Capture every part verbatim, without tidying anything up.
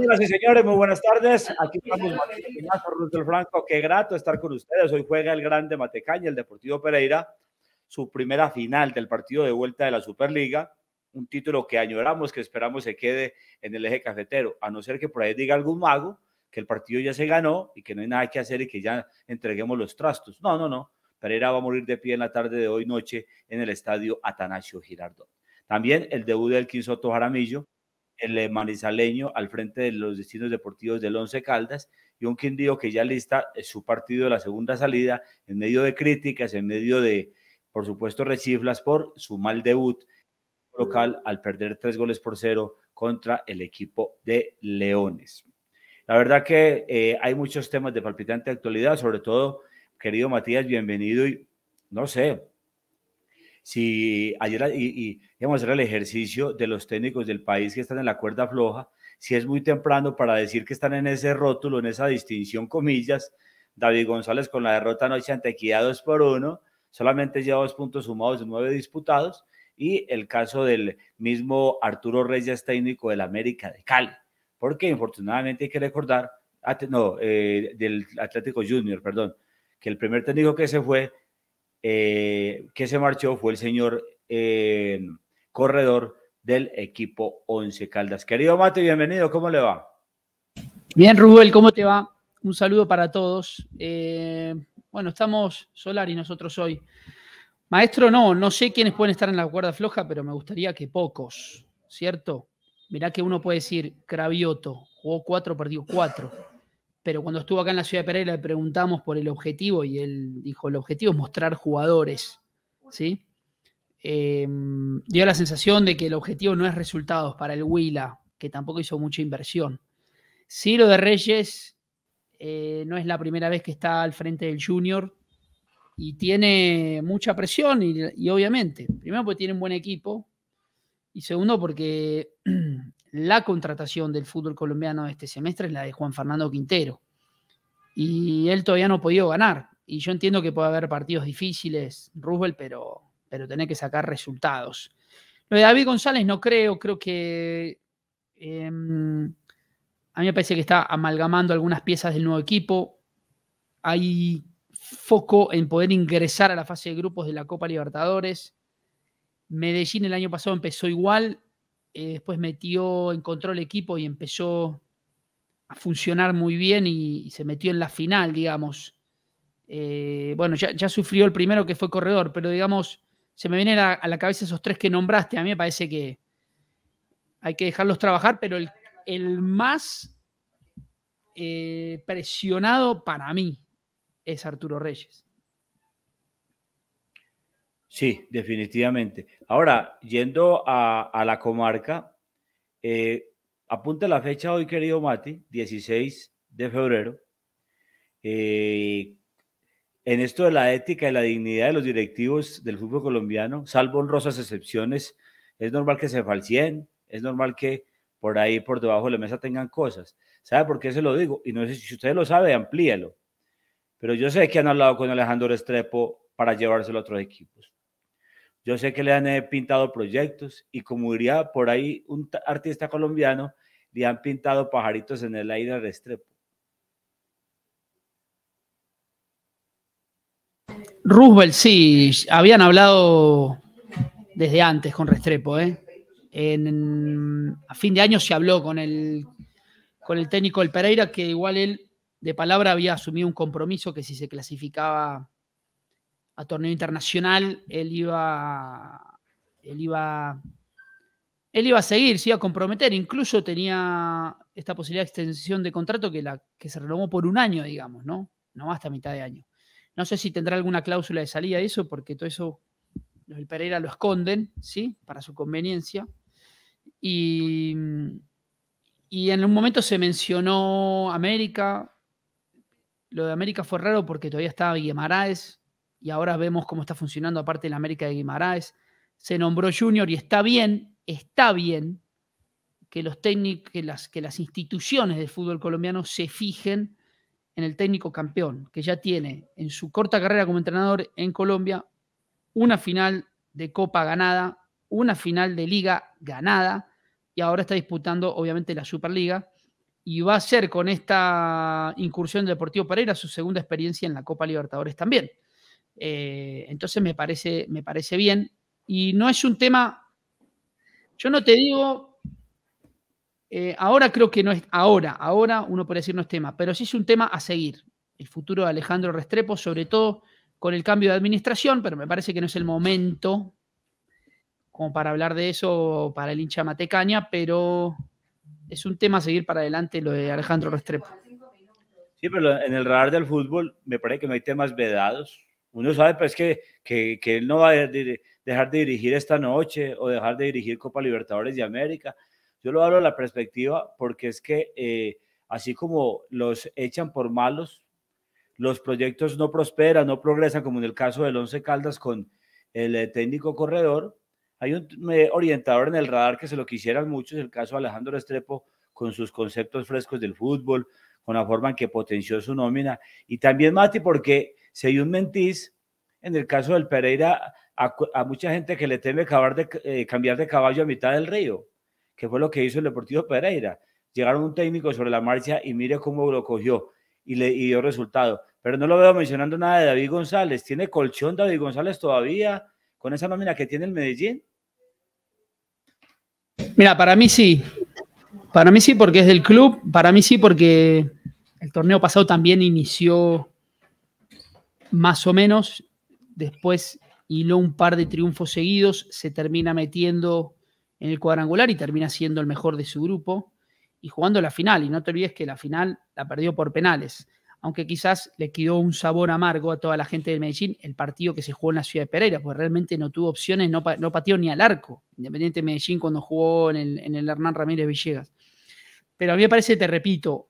Señoras y señores, muy buenas tardes. Aquí estamos, Matías, Rusbel Franco. Qué grato estar con ustedes. Hoy juega el grande Matecaña, el Deportivo Pereira, su primera final del partido de vuelta de la Superliga. Un título que añoramos, que esperamos se quede en el eje cafetero, a no ser que por ahí diga algún mago que el partido ya se ganó y que no hay nada que hacer y que ya entreguemos los trastos. No, no, no. Pereira va a morir de pie en la tarde de hoy noche en el estadio Atanasio Girardot. También el debut de Elkin Soto Jaramillo, el manizaleño al frente de los destinos deportivos del Once Caldas, y un Quindío que ya lista su partido de la segunda salida en medio de críticas, en medio de, por supuesto, rechiflas por su mal debut local al perder tres goles por cero contra el equipo de Leones. La verdad que eh, hay muchos temas de palpitante actualidad, sobre todo, querido Matías, bienvenido, y no sé, si ayer y, y íbamos a hacer el ejercicio de los técnicos del país que están en la cuerda floja, si es muy temprano para decir que están en ese rótulo, en esa distinción, comillas. David González con la derrota anoche ante Equidad dos por uno, solamente lleva dos puntos sumados de nueve disputados, y el caso del mismo Arturo Reyes, técnico del América de Cali, porque infortunadamente hay que recordar, no, eh, del Atlético Junior, perdón, que el primer técnico que se fue, Eh, que se marchó, fue el señor eh, corredor del equipo Once Caldas. Querido Mate, bienvenido, ¿cómo le va? Bien, Rusbel, ¿cómo te va? Un saludo para todos. Eh, bueno, estamos Solari y nosotros hoy. Maestro, no, no sé quiénes pueden estar en la cuerda floja, pero me gustaría que pocos, ¿cierto? Mirá que uno puede decir, Cravioto, jugó cuatro, perdió cuatro. Pero cuando estuvo acá en la Ciudad de Pereira le preguntamos por el objetivo y él dijo, el objetivo es mostrar jugadores, ¿sí? Eh, dio la sensación de que el objetivo no es resultados para el Huila, que tampoco hizo mucha inversión. Sí, lo de Reyes eh, no es la primera vez que está al frente del Junior y tiene mucha presión y, y obviamente, primero porque tiene un buen equipo y segundo porque la contratación del fútbol colombiano este semestre es la de Juan Fernando Quintero. Y él todavía no ha podido ganar. Y yo entiendo que puede haber partidos difíciles, Rusbel, pero, pero tener que sacar resultados. Lo de David González no creo, creo que eh, a mí me parece que está amalgamando algunas piezas del nuevo equipo. Hay foco en poder ingresar a la fase de grupos de la Copa Libertadores. Medellín el año pasado empezó igual. Eh, después metió, encontró el equipo y empezó a funcionar muy bien y, y se metió en la final, digamos. Eh, bueno, ya, ya sufrió el primero que fue corredor, pero digamos, se me vienen a, a la cabeza esos tres que nombraste. A mí me parece que hay que dejarlos trabajar, pero el, el más eh, presionado para mí es Arturo Reyes. Sí, definitivamente. Ahora, yendo a, a la comarca, eh, apunta la fecha hoy, querido Mati, dieciséis de febrero. Eh, en esto de la ética y la dignidad de los directivos del fútbol colombiano, salvo honrosas excepciones, es normal que se falseen, es normal que por ahí, por debajo de la mesa tengan cosas. ¿Sabe por qué se lo digo? Y no sé si usted lo sabe, amplíelo. Pero yo sé que han hablado con Alejandro Restrepo para llevárselo a otros equipos. Yo sé que le han pintado proyectos y, como diría por ahí un artista colombiano, le han pintado pajaritos en el aire a Restrepo. Rusbel, sí, habían hablado desde antes con Restrepo. ¿eh? En, a fin de año se habló con el, con el técnico del Pereira, que igual él de palabra había asumido un compromiso que si se clasificaba a torneo internacional, él iba, él iba, él iba a seguir, se iba a comprometer. Incluso tenía esta posibilidad de extensión de contrato que, la, que se renovó por un año, digamos, ¿no? No hasta mitad de año. No sé si tendrá alguna cláusula de salida de eso, porque todo eso el Pereira lo esconden, ¿sí? Para su conveniencia. Y, y en un momento se mencionó América. Lo de América fue raro porque todavía estaba Guimaraes. Y ahora vemos cómo está funcionando, aparte en la América de Guimaraes. Se nombró Junior y está bien, está bien que, los técnic, que, las, que las instituciones del fútbol colombiano se fijen en el técnico campeón, que ya tiene en su corta carrera como entrenador en Colombia una final de Copa ganada, una final de Liga ganada, y ahora está disputando obviamente la Superliga, y va a ser con esta incursión del Deportivo Pereira su segunda experiencia en la Copa Libertadores también. Eh, entonces me parece, me parece bien. Y no es un tema, yo no te digo, eh, ahora creo que no es, ahora, ahora uno puede decir no es tema, pero sí es un tema a seguir. El futuro de Alejandro Restrepo, sobre todo con el cambio de administración, pero me parece que no es el momento como para hablar de eso para el hincha matecaña, pero es un tema a seguir para adelante lo de Alejandro Restrepo. Sí, pero en el radar del fútbol me parece que no hay temas vedados. Uno sabe pues, que, que, que él no va a dejar de dirigir esta noche o dejar de dirigir Copa Libertadores de América. Yo lo hablo de la perspectiva porque es que eh, así como los echan por malos, los proyectos no prosperan, no progresan, como en el caso del Once Caldas con el técnico corredor. Hay un orientador en el radar que se lo quisieran mucho, es el caso de Alejandro Restrepo, con sus conceptos frescos del fútbol, con la forma en que potenció su nómina. Y también, Mati, porque si hay un mentís, en el caso del Pereira, a, a mucha gente que le teme acabar de, eh, cambiar de caballo a mitad del río, que fue lo que hizo el Deportivo Pereira. Llegaron un técnico sobre la marcha y mire cómo lo cogió y le y dio resultado. Pero no lo veo mencionando nada de David González. ¿Tiene colchón David González todavía con esa nómina que tiene el Medellín? Mira, para mí sí, para mí sí porque es del club, para mí sí porque el torneo pasado también inició más o menos, después hiló un par de triunfos seguidos, se termina metiendo en el cuadrangular y termina siendo el mejor de su grupo y jugando la final, y no te olvides que la final la perdió por penales, aunque quizás le quedó un sabor amargo a toda la gente del Medellín el partido que se jugó en la Ciudad de Pereira, porque realmente no tuvo opciones, no, no pateó ni al arco, Independiente de Medellín cuando jugó en el, en el Hernán Ramírez Villegas. Pero a mí me parece, te repito,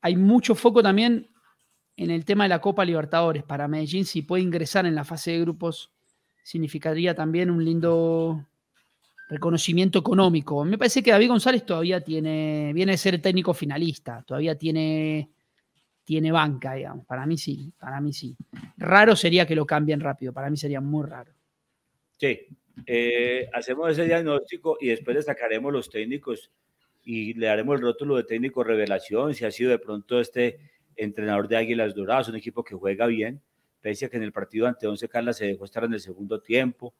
hay mucho foco también en el tema de la Copa Libertadores. Para Medellín, si puede ingresar en la fase de grupos, significaría también un lindo reconocimiento económico. Me parece que David González todavía tiene, viene de ser técnico finalista, todavía tiene... tiene banca, digamos. Para mí sí, para mí sí. Raro sería que lo cambien rápido, para mí sería muy raro. Sí, eh, hacemos ese diagnóstico y después destacaremos los técnicos y le daremos el rótulo de técnico revelación, si ha sido de pronto este entrenador de Águilas Doradas, un equipo que juega bien, pese a que en el partido ante Once Caldas se dejó estar en el segundo tiempo,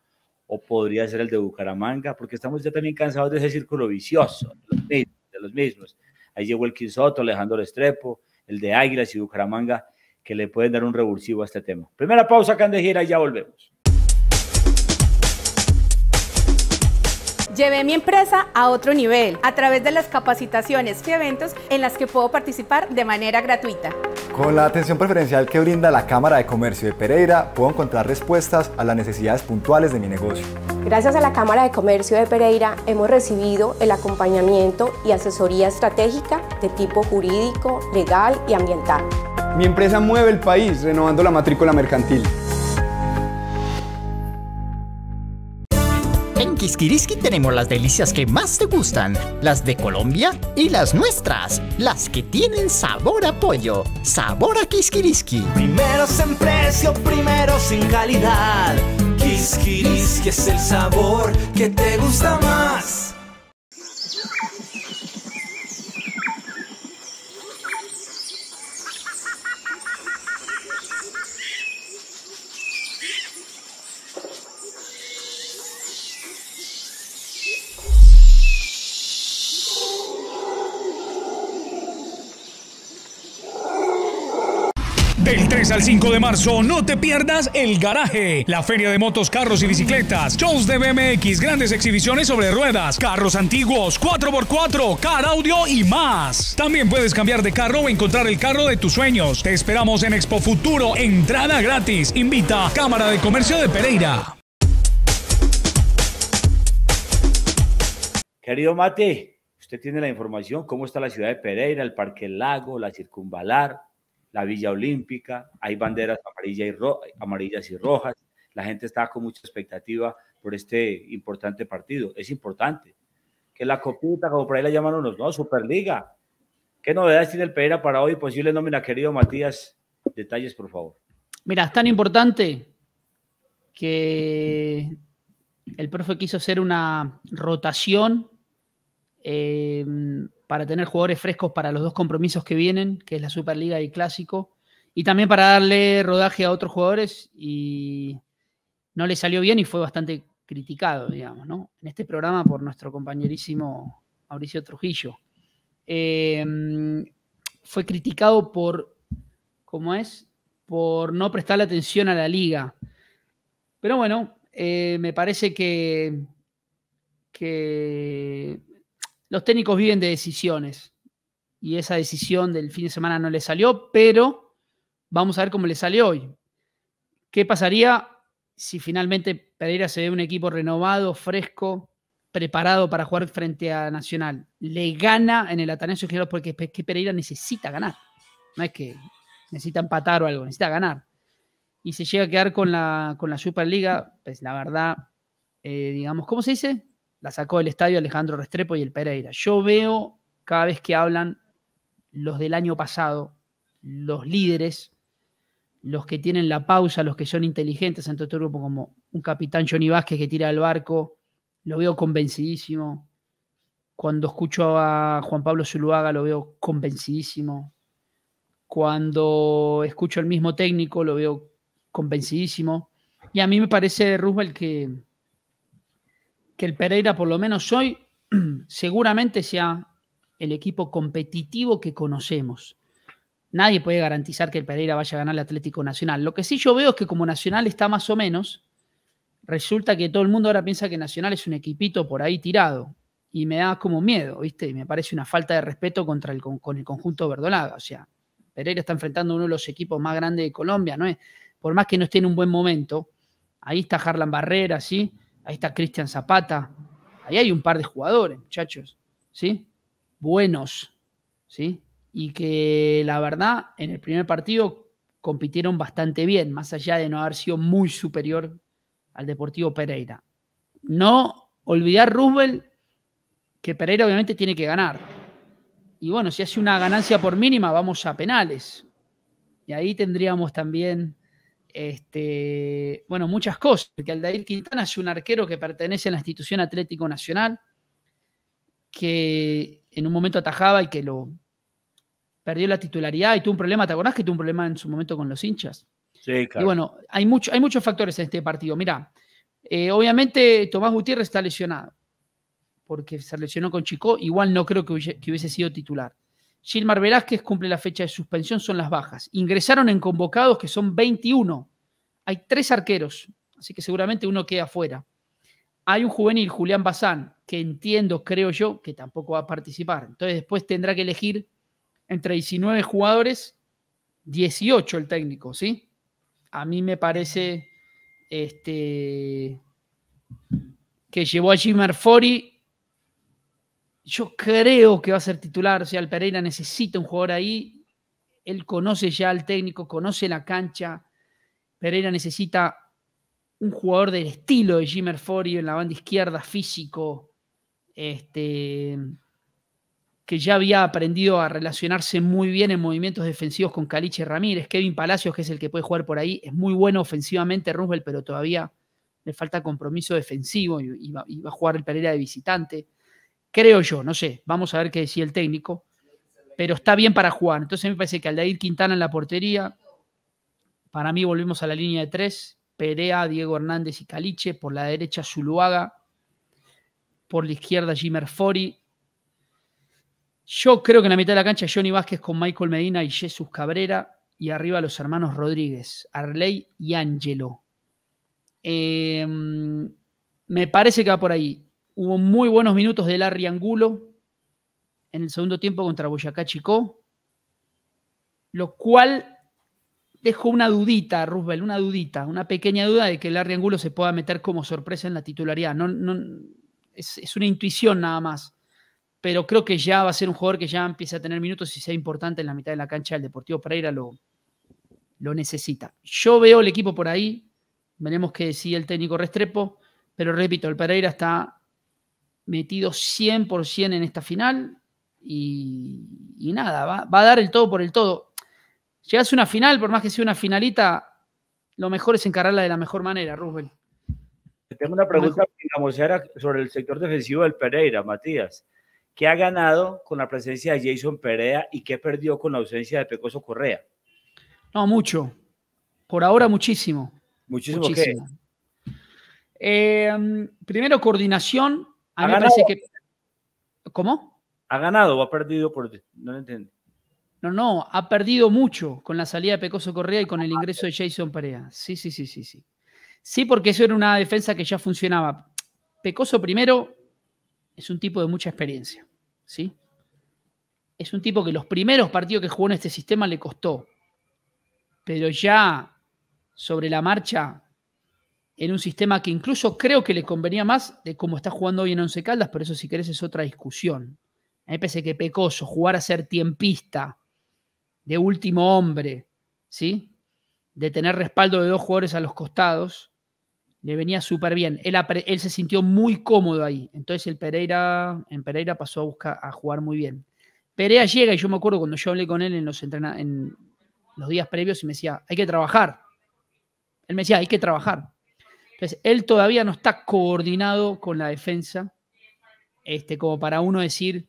o podría ser el de Bucaramanga, porque estamos ya también cansados de ese círculo vicioso, de los mismos. De los mismos. Ahí llegó Elkin Soto, Alejandro Restrepo, el de Águilas y Bucaramanga, que le pueden dar un revulsivo a este tema. Primera pausa, Candejera, y ya volvemos. Llevé mi empresa a otro nivel a través de las capacitaciones y eventos en las que puedo participar de manera gratuita. Con la atención preferencial que brinda la Cámara de Comercio de Pereira, puedo encontrar respuestas a las necesidades puntuales de mi negocio. Gracias a la Cámara de Comercio de Pereira, hemos recibido el acompañamiento y asesoría estratégica de tipo jurídico, legal y ambiental. Mi empresa mueve el país, renovando la matrícula mercantil. En Kiskiriski tenemos las delicias que más te gustan, las de Colombia y las nuestras, las que tienen sabor a pollo, sabor a Kiskiriski. Primeros en precio, primeros en calidad. Kiskiriski es el sabor que te gusta más. Al cinco de marzo, no te pierdas El Garaje, la feria de motos, carros y bicicletas, shows de B M X, grandes exhibiciones sobre ruedas, carros antiguos, cuatro por cuatro, car audio y más. También puedes cambiar de carro o encontrar el carro de tus sueños. Te esperamos en Expo Futuro, entrada gratis. Invita Cámara de Comercio de Pereira. Querido Mate, usted tiene la información, ¿cómo está la ciudad de Pereira, el Parque Lago, la Circunvalar, la Villa Olímpica? Hay banderas amarillas y, ro amarillas y rojas, la gente está con mucha expectativa por este importante partido, es importante, que la copita, como por ahí la llaman unos, ¿no? Superliga. ¿Qué novedades tiene el Pereira para hoy? Posible nómina, querido Matías, detalles por favor. Mira, es tan importante que el profe quiso hacer una rotación eh, para tener jugadores frescos para los dos compromisos que vienen, que es la Superliga y Clásico, y también para darle rodaje a otros jugadores, y no le salió bien y fue bastante criticado, digamos, ¿no?, en este programa por nuestro compañerísimo Mauricio Trujillo. Eh, fue criticado por, ¿cómo es?, por no prestarle atención a la liga. Pero bueno, eh, me parece que, que los técnicos viven de decisiones, y esa decisión del fin de semana no le salió, pero vamos a ver cómo le sale hoy. ¿Qué pasaría si finalmente Pereira se ve un equipo renovado, fresco, preparado para jugar frente a Nacional? Le gana en el Atanasio Girardot, porque Pereira necesita ganar. No es que necesita empatar o algo, necesita ganar. Y se llega a quedar con la, con la Superliga, pues la verdad, eh, digamos, ¿cómo se dice? La sacó del estadio Alejandro Restrepo y el Pereira. Yo veo cada vez que hablan los del año pasado, los líderes, los que tienen la pausa, los que son inteligentes ante otro grupo, como un capitán Johnny Vázquez que tira al barco, lo veo convencidísimo. Cuando escucho a Juan Pablo Zuluaga lo veo convencidísimo. Cuando escucho al mismo técnico lo veo convencidísimo. Y a mí me parece, Rusbel, que, que el Pereira, por lo menos hoy, seguramente sea el equipo competitivo que conocemos. Nadie puede garantizar que el Pereira vaya a ganar al Atlético Nacional. Lo que sí yo veo es que como Nacional está más o menos, resulta que todo el mundo ahora piensa que Nacional es un equipito por ahí tirado. Y me da como miedo, ¿viste? Y me parece una falta de respeto contra el, con, con el conjunto verdolaga. O sea, Pereira está enfrentando uno de los equipos más grandes de Colombia, ¿no? Por más que no esté en un buen momento, ahí está Harlan Barrera, ¿sí? Ahí está Cristian Zapata. Ahí hay un par de jugadores, muchachos, ¿sí? Buenos, ¿sí? Y que la verdad en el primer partido compitieron bastante bien, más allá de no haber sido muy superior al Deportivo Pereira. No olvidar, Rusbel, que Pereira obviamente tiene que ganar. Y bueno, si hace una ganancia por mínima, vamos a penales. Y ahí tendríamos también, este, bueno, muchas cosas. Porque Aldair Quintana es un arquero que pertenece a la institución Atlético Nacional, que en un momento atajaba y que lo... perdió la titularidad y tuvo un problema. ¿Te acordás que tuvo un problema en su momento con los hinchas? Sí, claro. Y bueno, hay, mucho, hay muchos factores en este partido. Mirá, eh, obviamente Tomás Gutiérrez está lesionado porque se lesionó con Chicó. Igual no creo que hubiese, que hubiese sido titular. Gilmer Velázquez cumple la fecha de suspensión, son las bajas. Ingresaron en convocados que son veintiuno. Hay tres arqueros, así que seguramente uno queda fuera. Hay un juvenil, Julián Bazán, que entiendo, creo yo, que tampoco va a participar. Entonces después tendrá que elegir entre diecinueve jugadores, dieciocho el técnico, ¿sí? A mí me parece este, que llevó a Gilmer Fory. Yo creo que va a ser titular. O sea, el Pereira necesita un jugador ahí. Él conoce ya al técnico, conoce la cancha. Pereira necesita un jugador del estilo de Gilmer Fory en la banda izquierda, físico, este... que ya había aprendido a relacionarse muy bien en movimientos defensivos con Caliche Ramírez. Kevin Palacios, que es el que puede jugar por ahí, es muy bueno ofensivamente, Rusbel, pero todavía le falta compromiso defensivo y, y, va, y va a jugar el Pereira de visitante. Creo yo, no sé, vamos a ver qué decía el técnico, pero está bien para jugar. Entonces me parece que Aldair Quintana en la portería, para mí volvemos a la línea de tres, Perea, Diego Hernández y Caliche, por la derecha Zuluaga, por la izquierda Gilmer Fory. Yo creo que en la mitad de la cancha Johnny Vázquez con Michael Medina y Jesús Cabrera, y arriba los hermanos Rodríguez, Arley y Ángelo. Eh, me parece que va por ahí. Hubo muy buenos minutos de Larry Angulo en el segundo tiempo contra Boyacá Chicó, lo cual dejó una dudita, Rusbel, una dudita, una pequeña duda de que Larry Angulo se pueda meter como sorpresa en la titularidad. No, no, es, es una intuición nada más. Pero creo que ya va a ser un jugador que ya empieza a tener minutos y sea importante en la mitad de la cancha. El Deportivo Pereira lo, lo necesita. Yo veo el equipo por ahí, veremos qué decía el técnico Restrepo, pero repito, el Pereira está metido cien por ciento en esta final y, y nada, va, va a dar el todo por el todo. Llegas a una final, por más que sea una finalita, lo mejor es encararla de la mejor manera, Rusbel. Tengo una pregunta sobre el sector defensivo del Pereira, Matías. ¿Qué ha ganado con la presencia de Jason Perea y qué perdió con la ausencia de Pecoso Correa? No, mucho. Por ahora muchísimo. Muchísimo, muchísimo. ¿Qué? Eh, primero, coordinación. A mí me parece que... ¿Cómo? ¿Ha ganado o ha perdido? Por... No lo entiendo. No, no, ha perdido mucho con la salida de Pecoso Correa y con el ingreso de Jason Perea. Sí, sí, sí, sí, sí. Sí, porque eso era una defensa que ya funcionaba. Pecoso primero es un tipo de mucha experiencia, ¿sí? Es un tipo que los primeros partidos que jugó en este sistema le costó, pero ya sobre la marcha, en un sistema que incluso creo que le convenía más de cómo está jugando hoy en Once Caldas, pero eso si querés es otra discusión. A mí me parece que Pecoso jugar a ser tiempista, de último hombre, ¿sí? De tener respaldo de dos jugadores a los costados, le venía súper bien. Él, él se sintió muy cómodo ahí. Entonces el Pereira, en Pereira pasó a, buscar, a jugar muy bien. Perea llega y yo me acuerdo cuando yo hablé con él en los, en los días previos y me decía, hay que trabajar. Él me decía, hay que trabajar. Entonces él todavía no está coordinado con la defensa, este, como para uno decir...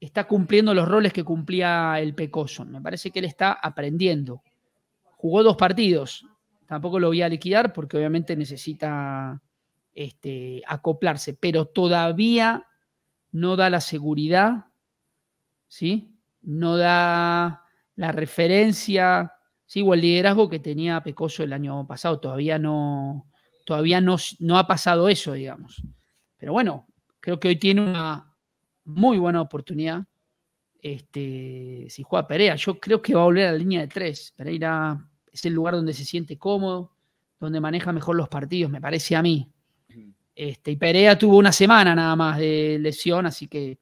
está cumpliendo los roles que cumplía el Pecoso. Me parece que él está aprendiendo. Jugó dos partidos. Tampoco lo voy a liquidar porque obviamente necesita este, acoplarse. Pero todavía no da la seguridad, ¿sí? No da la referencia, ¿sí? O el liderazgo que tenía Pecoso el año pasado. Todavía no, todavía no, no ha pasado eso, digamos. Pero bueno, creo que hoy tiene una... muy buena oportunidad. Este, si juega Perea, yo creo que va a volver a la línea de tres. Pereira es el lugar donde se siente cómodo, donde maneja mejor los partidos, me parece a mí. Este, y Perea tuvo una semana nada más de lesión, así que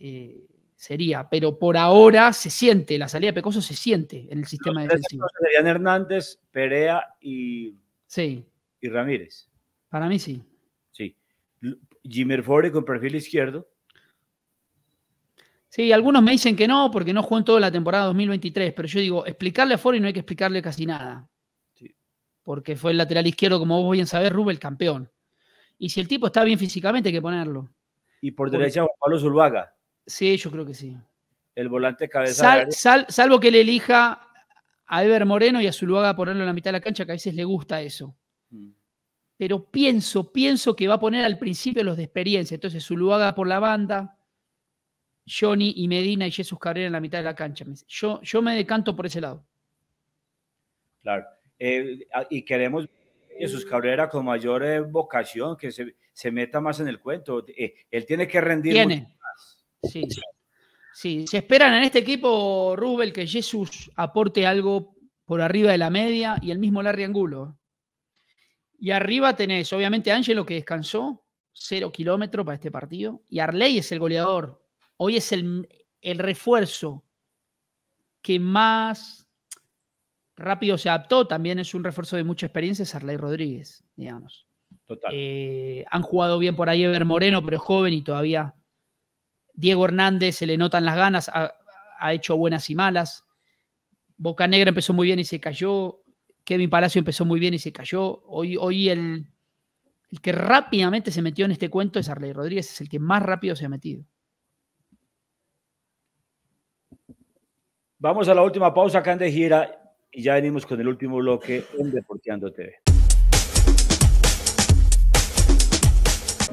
eh, sería. Pero por ahora se siente, la salida de Pecoso se siente en el sistema los defensivo. Serían Hernández, Perea y, sí. y Ramírez. Para mí sí. Sí. Gilmer Fory con perfil izquierdo. Sí, algunos me dicen que no, porque no jugó en toda la temporada dos mil veintitrés, pero yo digo, explicarle a Fory no hay que explicarle casi nada. Sí. Porque fue el lateral izquierdo, como vos bien sabés, Rusbel, campeón. Y si el tipo está bien físicamente, hay que ponerlo. Y por porque... derecha, Juan Pablo Zuluaga. Sí, yo creo que sí. El volante cabeza. Sal, sal, salvo que le elija a Ever Moreno y a Zuluaga ponerlo en la mitad de la cancha, que a veces le gusta eso. Mm. Pero pienso, pienso que va a poner al principio los de experiencia. Entonces, Zuluaga por la banda... Johnny y Medina y Jesús Cabrera en la mitad de la cancha. Yo, yo me decanto por ese lado. Claro. Eh, y queremos a Jesús Cabrera con mayor eh, vocación, que se, se meta más en el cuento. Eh, él tiene que rendir ¿Tiene? mucho más. Sí. Sí. Se esperan en este equipo, Rusbel, que Jesús aporte algo por arriba de la media y el mismo Larry Angulo. Y arriba tenés, obviamente, a Ángelo, que descansó, cero kilómetros para este partido. Y Arley es el goleador. Hoy es el, el refuerzo que más rápido se adaptó. También es un refuerzo de mucha experiencia, es Arley Rodríguez, digamos. Total. Eh, han jugado bien por ahí Ever Moreno, pero es joven y todavía Diego Hernández se le notan las ganas, ha, ha hecho buenas y malas. Bocanegra empezó muy bien y se cayó. Kevin Palacio empezó muy bien y se cayó. Hoy, hoy el, el que rápidamente se metió en este cuento es Arley Rodríguez, es el que más rápido se ha metido. Vamos a la última pausa acá en De Gira y ya venimos con el último bloque en Deporteando T V.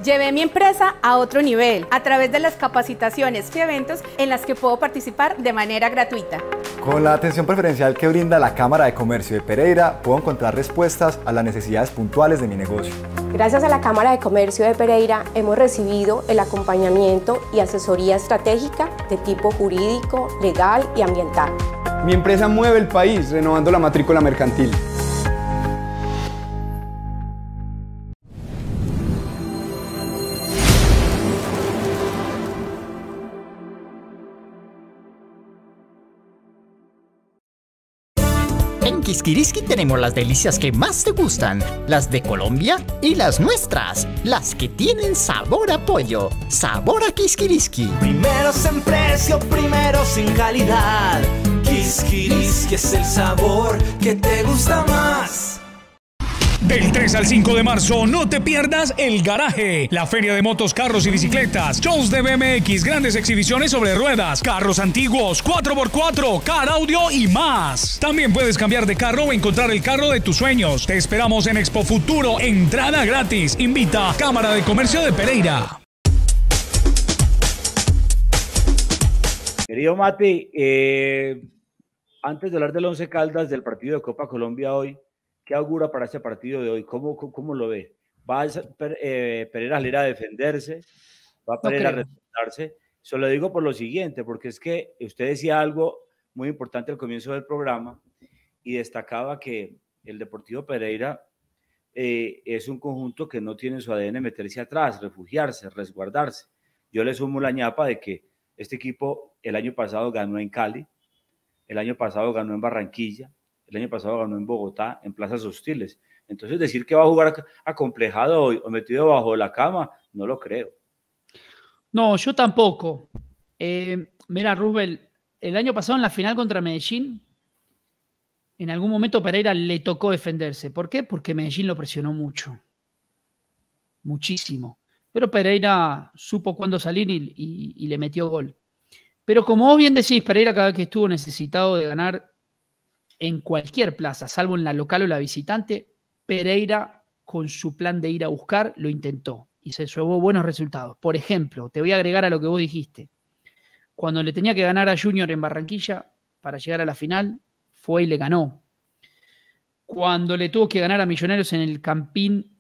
Llevé mi empresa a otro nivel a través de las capacitaciones y eventos en las que puedo participar de manera gratuita. Con la atención preferencial que brinda la Cámara de Comercio de Pereira, puedo encontrar respuestas a las necesidades puntuales de mi negocio. Gracias a la Cámara de Comercio de Pereira, hemos recibido el acompañamiento y asesoría estratégica de tipo jurídico, legal y ambiental. Mi empresa mueve el país, renovando la matrícula mercantil. En Kiskiriski tenemos las delicias que más te gustan, las de Colombia y las nuestras, las que tienen sabor a pollo, sabor a Kiskiriski. Primeros en precio, primeros en calidad. Kiskiriski es el sabor que te gusta más. Del tres al cinco de marzo, no te pierdas El Garaje, la feria de motos, carros y bicicletas, shows de B M X, grandes exhibiciones sobre ruedas, carros antiguos, cuatro por cuatro, car audio y más. También puedes cambiar de carro o encontrar el carro de tus sueños. Te esperamos en Expo Futuro, entrada gratis. Invita Cámara de Comercio de Pereira. Querido Mati, eh, antes de hablar del Once Caldas, del partido de Copa Colombia hoy, ¿qué augura para ese partido de hoy? ¿Cómo, cómo lo ve? ¿Va a eh, Pereira a ir a defenderse? ¿Va a Pereira no a respetarse? Se lo digo por lo siguiente, porque es que usted decía algo muy importante al comienzo del programa y destacaba que el Deportivo Pereira eh, es un conjunto que no tiene en su A D N meterse atrás, refugiarse, resguardarse. Yo le sumo la ñapa de que este equipo el año pasado ganó en Cali, el año pasado ganó en Barranquilla, el año pasado ganó en Bogotá, en plazas hostiles. Entonces decir que va a jugar acomplejado hoy o metido bajo la cama, no lo creo. No, yo tampoco. Eh, mira, Rusbel, el año pasado en la final contra Medellín, en algún momento Pereira le tocó defenderse. ¿Por qué? Porque Medellín lo presionó mucho. Muchísimo. Pero Pereira supo cuándo salir y, y, y le metió gol. Pero como vos bien decís, Pereira cada vez que estuvo necesitado de ganar en cualquier plaza, salvo en la local o la visitante, Pereira con su plan de ir a buscar lo intentó y se llevó buenos resultados. Por ejemplo, te voy a agregar a lo que vos dijiste. Cuando le tenía que ganar a Junior en Barranquilla para llegar a la final, fue y le ganó. Cuando le tuvo que ganar a Millonarios en el Campín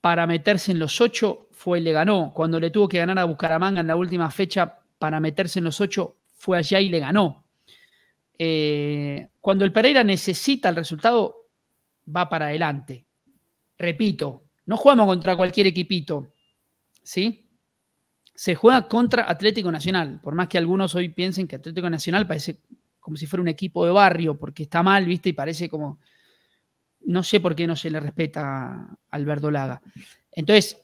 para meterse en los ocho, fue y le ganó. Cuando le tuvo que ganar a Bucaramanga en la última fecha para meterse en los ocho, fue allá y le ganó. Eh, cuando el Pereira necesita el resultado, va para adelante. Repito, no jugamos contra cualquier equipito, ¿sí? Se juega contra Atlético Nacional, por más que algunos hoy piensen que Atlético Nacional parece como si fuera un equipo de barrio, porque está mal, ¿viste? Y parece como... No sé por qué no se le respeta al verdolaga. Entonces...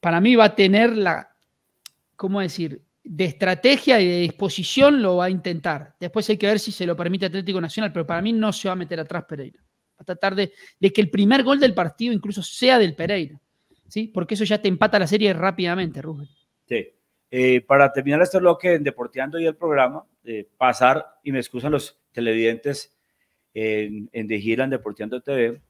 Para mí va a tener la, ¿cómo decir?, de estrategia y de disposición lo va a intentar. Después hay que ver si se lo permite Atlético Nacional, pero para mí no se va a meter atrás Pereira. Va a tratar de, de que el primer gol del partido incluso sea del Pereira, ¿sí? Porque eso ya te empata la serie rápidamente, Rubén. Sí. Eh, para terminar este bloque en Deporteando y el programa, eh, pasar, y me excusan los televidentes en, en De Gira en Deporteando T V,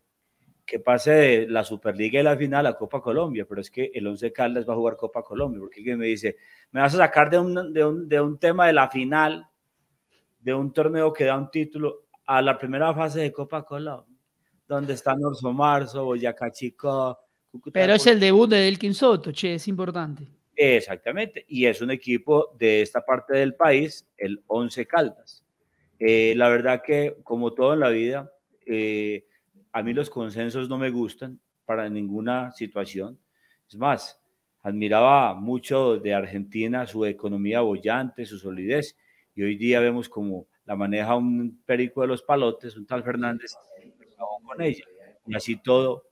que pase de la Superliga y la final a Copa Colombia, pero es que el Once Caldas va a jugar Copa Colombia, porque alguien me dice, me vas a sacar de un, de, un, de un tema de la final, de un torneo que da un título, a la primera fase de Copa Colombia, donde está Norso Marzo, Boyacá Chicó, Cúcuta. Pero es el debut de Elkin Soto, che, es importante. Exactamente, y es un equipo de esta parte del país, el Once Caldas. Eh, la verdad que, como todo en la vida, eh, a mí los consensos no me gustan para ninguna situación. Es más, admiraba mucho de Argentina su economía bollante, su solidez, y hoy día vemos como la maneja un perico de los palotes, un tal Fernández, con ella. Y así todo,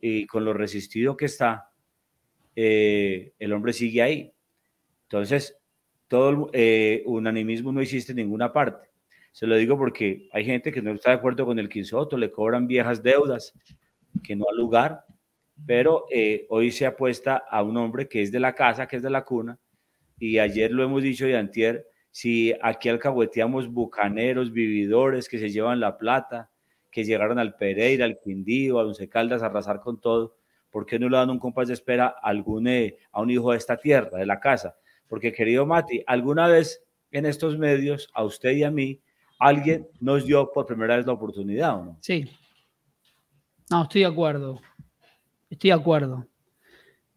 y con lo resistido que está, eh, el hombre sigue ahí. Entonces, todo eh, unanimismo no existe en ninguna parte. Se lo digo porque hay gente que no está de acuerdo con el Quinsoto, le cobran viejas deudas que no al lugar, pero eh, hoy se apuesta a un hombre que es de la casa, que es de la cuna, y ayer lo hemos dicho y antier, si aquí alcahueteamos bucaneros, vividores que se llevan la plata, que llegaron al Pereira, al Quindío, a Once Caldas a arrasar con todo, ¿por qué no le dan un compás de espera a, algún, eh, a un hijo de esta tierra, de la casa? Porque, querido Mati, alguna vez en estos medios, a usted y a mí, alguien nos dio por primera vez la oportunidad, ¿o no? Sí. No, estoy de acuerdo. Estoy de acuerdo.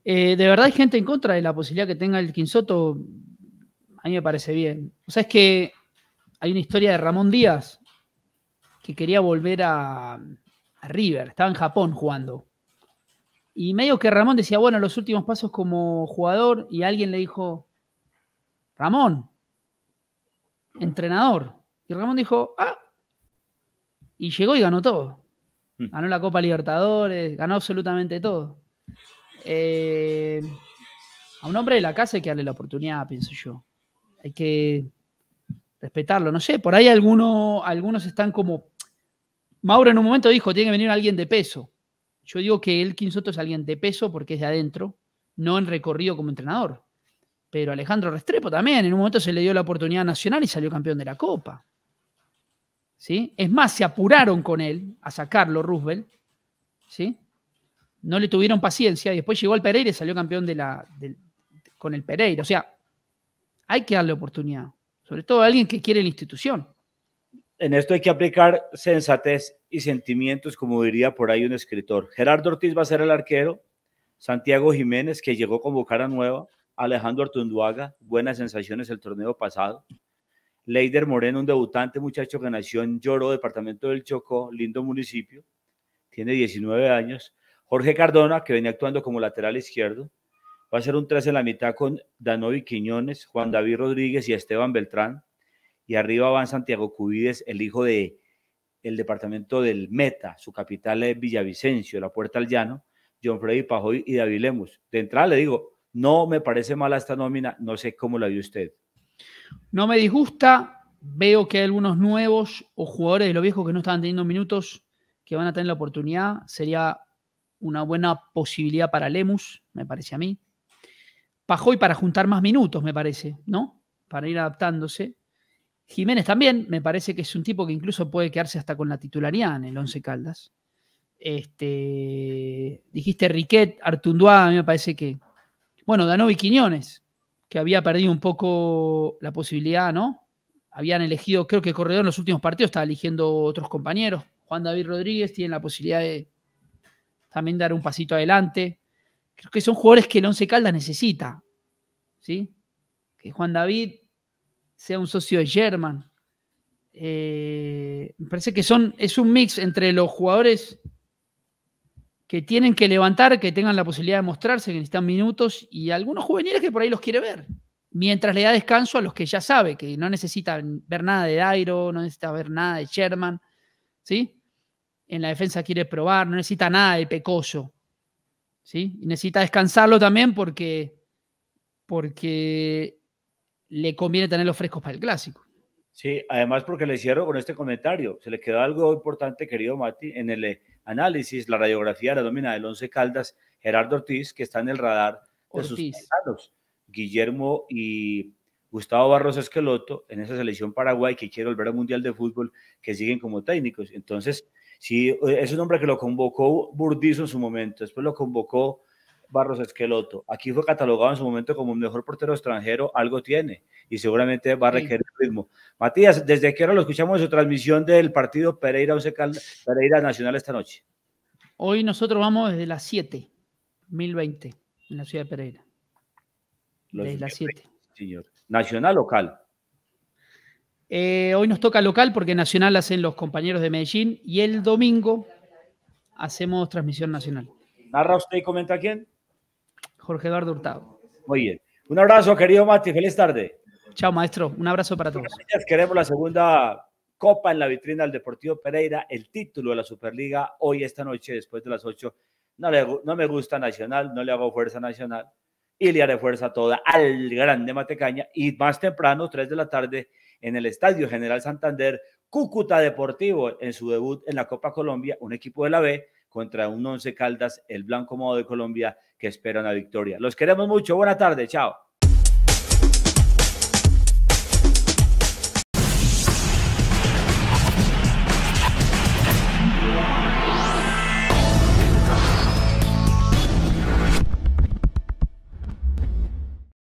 Eh, de verdad hay gente en contra de la posibilidad que tenga el Quinsoto. A mí me parece bien. O sea, es que hay una historia de Ramón Díaz que quería volver a, a River. Estaba en Japón jugando. Y medio que Ramón decía, bueno, los últimos pasos como jugador, y alguien le dijo, Ramón, entrenador. Y Ramón dijo, ah, y llegó y ganó todo. Ganó la Copa Libertadores, ganó absolutamente todo. Eh, a un hombre de la casa hay que darle la oportunidad, pienso yo. Hay que respetarlo. No sé, por ahí alguno, algunos están como... Mauro en un momento dijo, tiene que venir alguien de peso. Yo digo que Elkin Soto es alguien de peso porque es de adentro, no en recorrido como entrenador. Pero Alejandro Restrepo también, en un momento se le dio la oportunidad nacional y salió campeón de la Copa. ¿Sí? Es más, se apuraron con él a sacarlo, Rusbel. ¿Sí? No le tuvieron paciencia. Después llegó al Pereira y salió campeón de la, de, con el Pereira. O sea, hay que darle oportunidad. Sobre todo a alguien que quiere la institución. En esto hay que aplicar sensatez y sentimientos, como diría por ahí un escritor. Gerardo Ortiz va a ser el arquero. Santiago Jiménez, que llegó con cara nueva. Alejandro Artunduaga, buenas sensaciones el torneo pasado. Leider Moreno, un debutante, muchacho que nació en Lloró, departamento del Chocó, lindo municipio, tiene diecinueve años. Jorge Cardona, que venía actuando como lateral izquierdo, va a ser un tres en la mitad con Danovi Quiñones, Juan David Rodríguez y Esteban Beltrán. Y arriba van Santiago Cubides, el hijo de el departamento del Meta, su capital es Villavicencio, la Puerta al Llano, John Freddy Pajoy y David Lemus. De entrada le digo, no me parece mala esta nómina, no sé cómo la vio usted. No me disgusta, veo que hay algunos nuevos o jugadores de los viejos que no estaban teniendo minutos que van a tener la oportunidad. Sería una buena posibilidad para Lemus, me parece a mí. Pajoy para juntar más minutos, me parece, ¿no? Para ir adaptándose. Jiménez también, me parece que es un tipo que incluso puede quedarse hasta con la titularidad en el Once Caldas. Este, dijiste Riquet, Artunduá, a mí me parece que... Bueno, Danovi Quiñones, que había perdido un poco la posibilidad, ¿no? Habían elegido, creo que Corredor en los últimos partidos estaba eligiendo otros compañeros. Juan David Rodríguez tiene la posibilidad de también dar un pasito adelante. Creo que son jugadores que el Once Caldas necesita, ¿sí? Que Juan David sea un socio de German. Eh, me parece que son, es un mix entre los jugadores que tienen que levantar, que tengan la posibilidad de mostrarse, que necesitan minutos, y algunos juveniles que por ahí los quiere ver, mientras le da descanso a los que ya sabe, que no necesitan ver nada de Dairo, no necesita ver nada de Sherman, ¿sí? En la defensa quiere probar, no necesita nada de Pecoso, ¿sí? Y necesita descansarlo también porque, porque le conviene tener los frescos para el Clásico. Sí, además porque le cierro con este comentario, se le quedó algo importante, querido Mati, en el... análisis, la radiografía de la nómina del Once Caldas, Gerardo Ortiz, que está en el radar de Ortiz. Sus hermanos, Guillermo y Gustavo Barros Esqueloto, en esa selección Paraguay que quiere volver al Mundial de Fútbol, que siguen como técnicos. Entonces, sí, es un hombre que lo convocó Burdizo en su momento, después lo convocó Barros Esqueloto. Aquí fue catalogado en su momento como el mejor portero extranjero, algo tiene, y seguramente va a requerir ritmo. Matías, ¿desde qué hora lo escuchamos en su transmisión del partido Pereira Once Caldas, Pereira Nacional esta noche? Hoy nosotros vamos desde las siete, mil veinte, en la ciudad de Pereira. Desde señor, las siete. Señor. ¿Nacional local? Eh, hoy nos toca local porque Nacional hacen los compañeros de Medellín y el domingo hacemos transmisión nacional. ¿Narra usted y comenta quién? Jorge Eduardo Hurtado. Muy bien. Un abrazo, querido Mati. Feliz tarde. Chao, maestro. Un abrazo para todos. Gracias. Queremos la segunda copa en la vitrina del Deportivo Pereira. El título de la Superliga hoy, esta noche, después de las ocho. No, le, no me gusta Nacional, no le hago fuerza a Nacional. Y le haré fuerza toda al grande Matecaña. Y más temprano, tres de la tarde, en el Estadio General Santander, Cúcuta Deportivo, en su debut en la Copa Colombia, un equipo de la B, contra un Once Caldas, el blanco modo de Colombia, que espera una victoria. Los queremos mucho. Buena tarde. Chao.